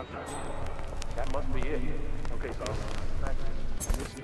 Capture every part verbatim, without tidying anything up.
instructors. That must be it. Okay, so back in this direction.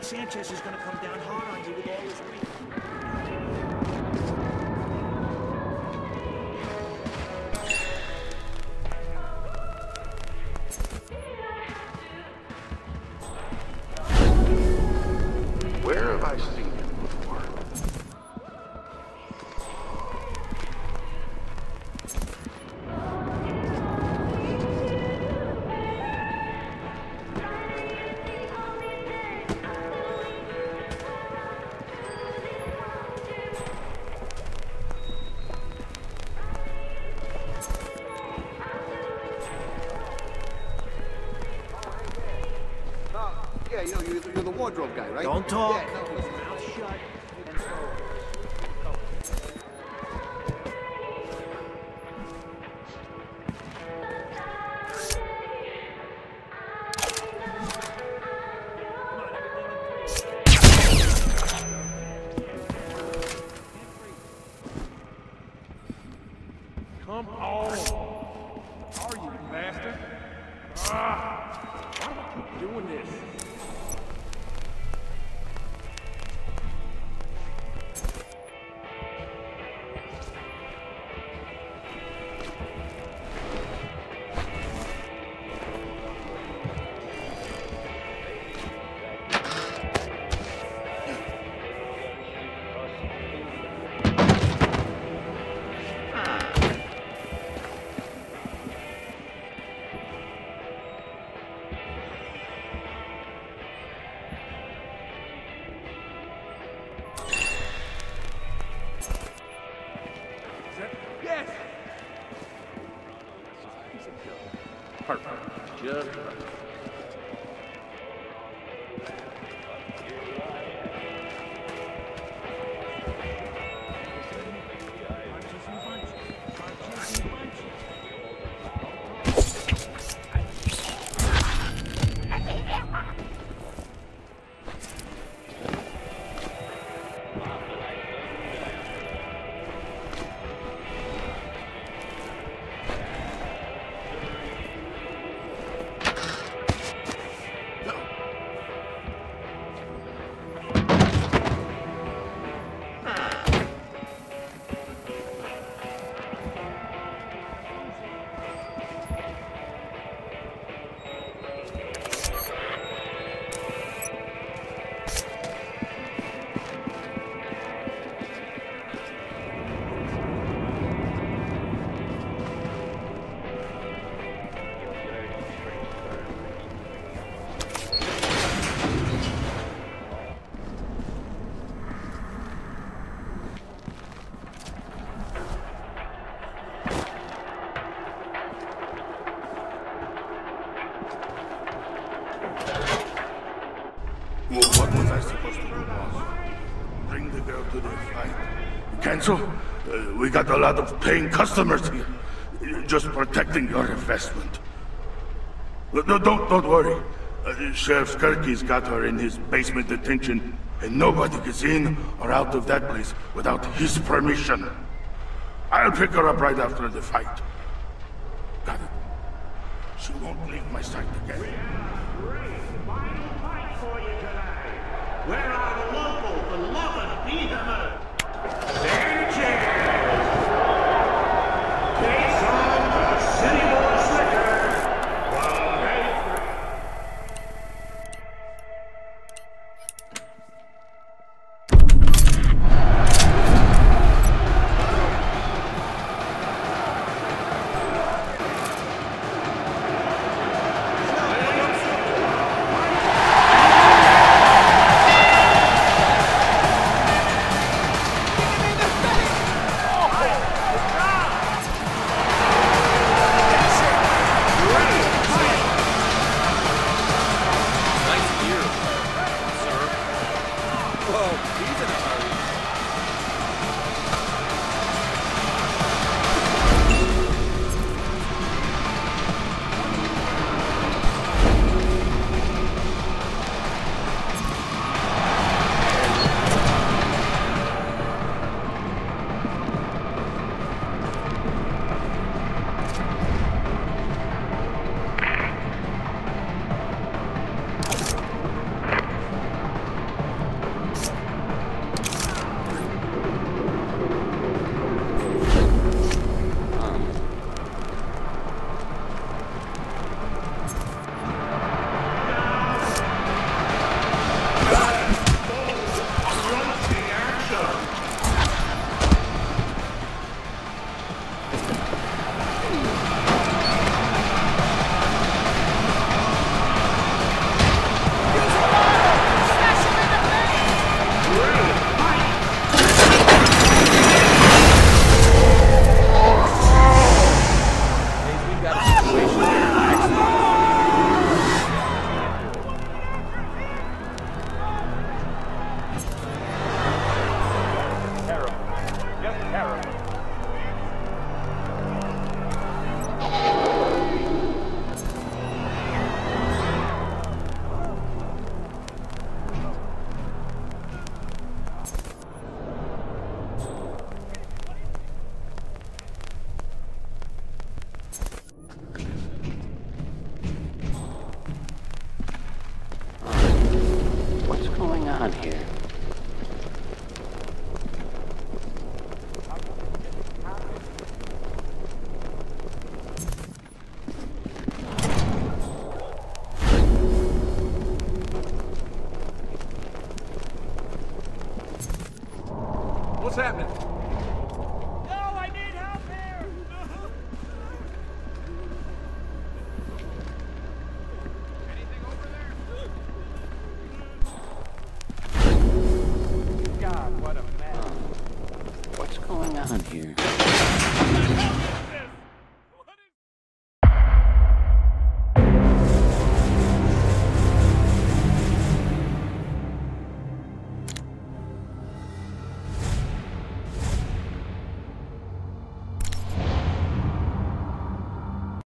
Sanchez is going to come down hard on you with all his weight. Yeah, you know, you're, you're the wardrobe guy, right? Don't talk. Yeah, no, listen, I'll shut. Perfect. Just perfect. Cancel? Uh, we got a lot of paying customers here. Just protecting your investment. No, don't, don't worry. Uh, Sheriff Skurky's got her in his basement detention, and nobody gets in or out of that place without his permission. I'll pick her up right after the fight. Got it. She won't leave my sight again. Final fight for you tonight. Where are the lawful, the beloved behemoth? There it is. Case on the city boy slicker. One happening? No, I need help here! Anything over there? God, what a mess. What's going on here?